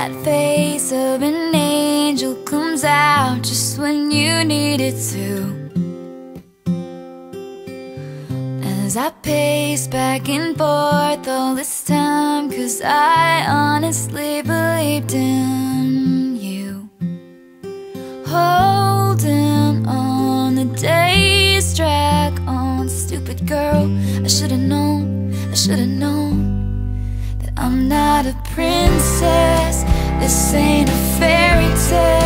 That face of an angel comes out just when you need it to. As I pace back and forth all this time, 'cause I honestly believed in you. Holding on, the days drag on. Stupid girl, I should've known, I should've known. I'm not a princess, this ain't a fairy tale.